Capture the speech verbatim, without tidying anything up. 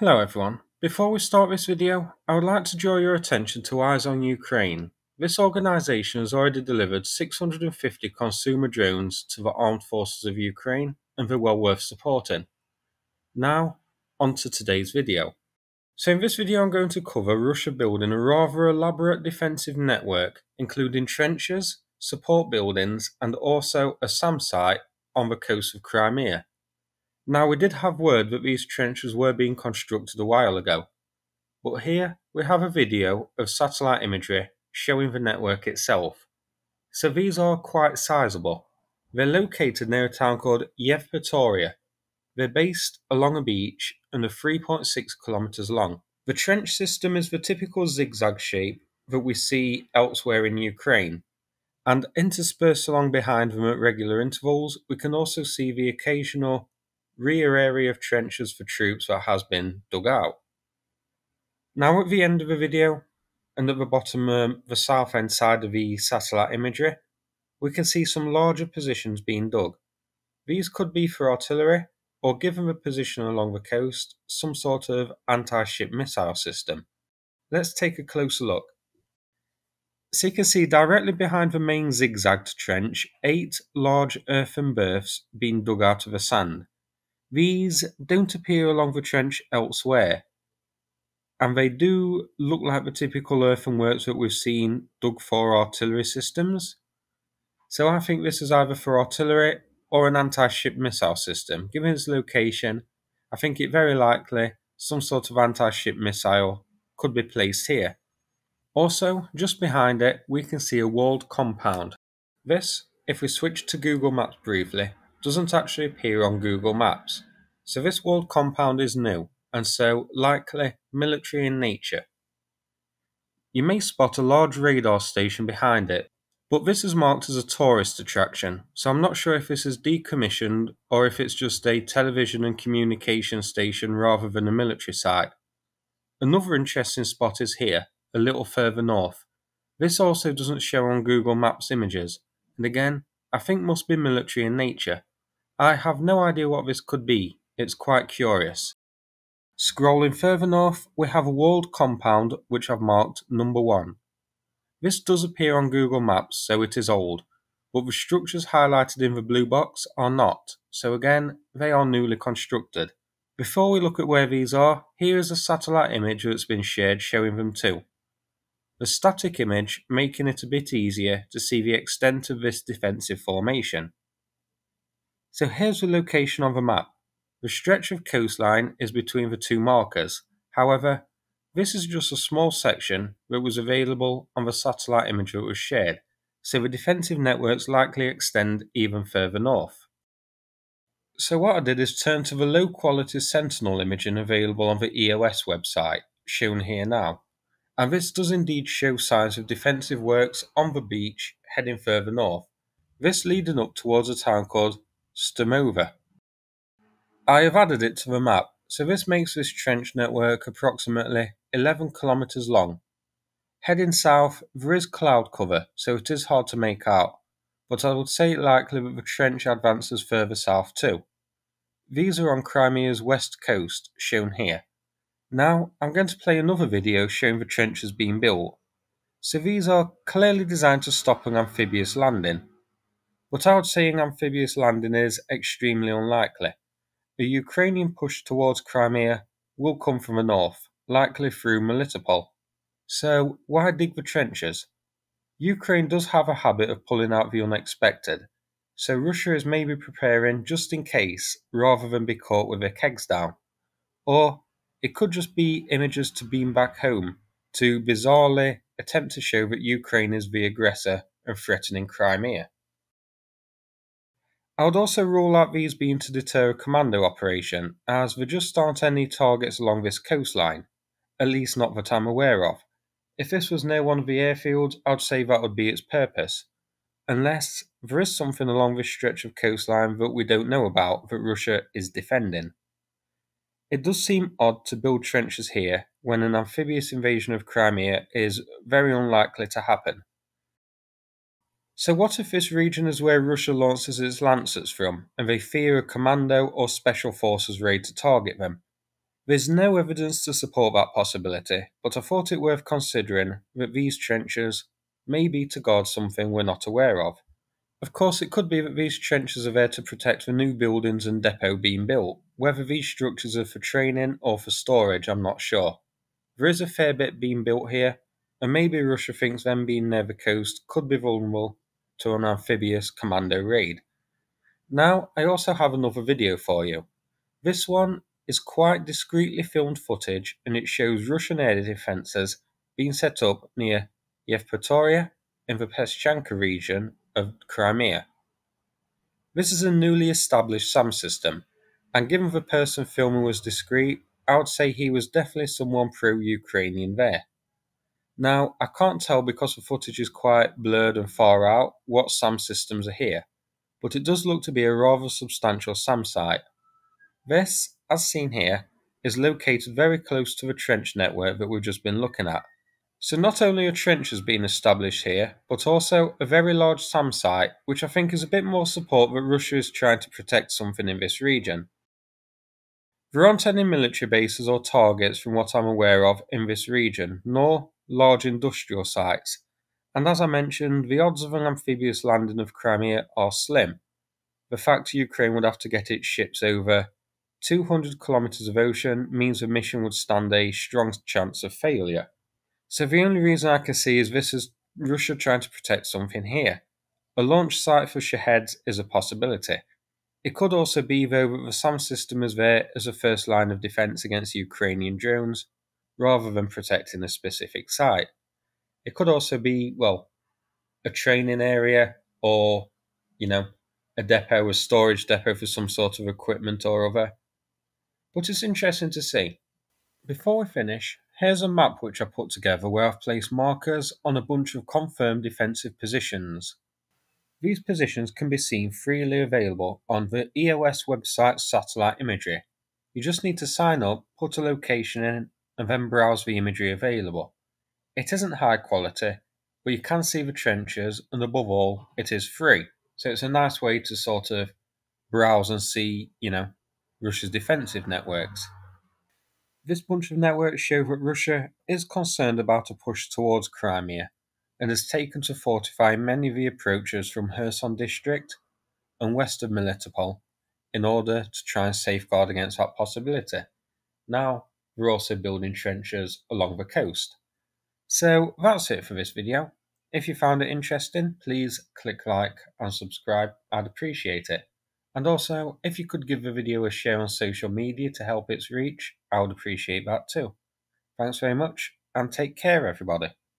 Hello everyone, before we start this video, I would like to draw your attention to Eyes on Ukraine. This organisation has already delivered six hundred fifty consumer drones to the armed forces of Ukraine and they're well worth supporting. Now, on to today's video. So in this video I'm going to cover Russia building a rather elaborate defensive network, including trenches, support buildings and also a SAM site on the coast of Crimea. Now we did have word that these trenches were being constructed a while ago, but here we have a video of satellite imagery showing the network itself. So these are quite sizeable. They're located near a town called Yevpatoria. They're based along a beach and are three point six kilometers long. The trench system is the typical zigzag shape that we see elsewhere in Ukraine, and interspersed along behind them at regular intervals we can also see the occasional rear area of trenches for troops that has been dug out. Now at the end of the video, and at the bottom, um, the south end side of the satellite imagery, we can see some larger positions being dug. These could be for artillery, or given the position along the coast, some sort of anti-ship missile system. Let's take a closer look. So you can see directly behind the main zigzagged trench, eight large earthen berths being dug out of the sand. These don't appear along the trench elsewhere, and they do look like the typical earthenworks that we've seen dug for artillery systems. So I think this is either for artillery or an anti-ship missile system. Given its location, I think it very likely some sort of anti-ship missile could be placed here. Also, just behind it, we can see a walled compound. This, if we switch to Google Maps briefly, doesn't actually appear on Google Maps, so this walled compound is new and so likely military in nature. You may spot a large radar station behind it, but this is marked as a tourist attraction, so I'm not sure if this is decommissioned or if it's just a television and communication station rather than a military site. Another interesting spot is here, a little further north. This also doesn't show on Google Maps images, and again, I think must be military in nature. I have no idea what this could be, it's quite curious. Scrolling further north, we have a walled compound which I've marked number one. This does appear on Google Maps, so it is old, but the structures highlighted in the blue box are not, so again, they are newly constructed. Before we look at where these are, here is a satellite image that's been shared showing them too. The static image making it a bit easier to see the extent of this defensive formation. So here's the location on the map. The stretch of coastline is between the two markers, however, this is just a small section that was available on the satellite image that was shared, so the defensive networks likely extend even further north. So what I did is turn to the low quality Sentinel imaging available on the E O S website, shown here now, and this does indeed show signs of defensive works on the beach heading further north, this leading up towards a town called Stemova. I have added it to the map, so this makes this trench network approximately eleven kilometers long. Heading south, there is cloud cover, so it is hard to make out, but I would say it likely that the trench advances further south too. These are on Crimea's west coast, shown here. Now I'm going to play another video showing the trenches being built. So these are clearly designed to stop an amphibious landing, but I would say an amphibious landing is extremely unlikely. The Ukrainian push towards Crimea will come from the north, likely through Melitopol. So why dig the trenches? Ukraine does have a habit of pulling out the unexpected, so Russia is maybe preparing just in case rather than be caught with their kegs down. Or it could just be images to beam back home, to bizarrely attempt to show that Ukraine is the aggressor and threatening Crimea. I would also rule out these being to deter a commando operation, as there just aren't any targets along this coastline, at least not that I'm aware of. If this was near one of the airfields, I'd say that would be its purpose, unless there is something along this stretch of coastline that we don't know about that Russia is defending. It does seem odd to build trenches here when an amphibious invasion of Crimea is very unlikely to happen. So what if this region is where Russia launches its lancets from, and they fear a commando or special forces raid to target them? There's no evidence to support that possibility, but I thought it worth considering that these trenches may be to guard something we're not aware of. Of course, it could be that these trenches are there to protect the new buildings and depot being built. Whether these structures are for training or for storage, I'm not sure. There is a fair bit being built here, and maybe Russia thinks them being near the coast could be vulnerable to an amphibious commando raid. Now, I also have another video for you. This one is quite discreetly filmed footage, and it shows Russian air defences being set up near Yevpatoria in the Peshchanka region of Crimea. This is a newly established SAM system, and given the person filming was discreet, I would say he was definitely someone pro-Ukrainian there. Now, I can't tell because the footage is quite blurred and far out what SAM systems are here, but it does look to be a rather substantial SAM site. This, as seen here, is located very close to the trench network that we've just been looking at. So not only a trench has been established here, but also a very large SAM site, which I think is a bit more support that Russia is trying to protect something in this region. There aren't any military bases or targets from what I'm aware of in this region, nor large industrial sites, and as I mentioned, the odds of an amphibious landing of Crimea are slim. The fact Ukraine would have to get its ships over two hundred kilometres of ocean means the mission would stand a strong chance of failure. So the only reason I can see is this is Russia trying to protect something here. A launch site for Shahed is a possibility. It could also be though that the SAM system is there as a first line of defence against Ukrainian drones, rather than protecting a specific site. It could also be, well, a training area or, you know, a depot, a storage depot for some sort of equipment or other. But it's interesting to see. Before we finish, here's a map which I put together where I've placed markers on a bunch of confirmed defensive positions. These positions can be seen freely available on the E O S website's satellite imagery. You just need to sign up, put a location in, and then browse the imagery available. It isn't high quality, but you can see the trenches, and above all, it is free. So it's a nice way to sort of browse and see, you know, Russia's defensive networks. This bunch of networks show that Russia is concerned about a push towards Crimea, and has taken to fortify many of the approaches from Kherson district and west of Melitopol in order to try and safeguard against that possibility. Now, we're also building trenches along the coast. So that's it for this video. If you found it interesting, please click like and subscribe, I'd appreciate it. And also, if you could give the video a share on social media to help its reach, I would appreciate that too. Thanks very much, and take care everybody.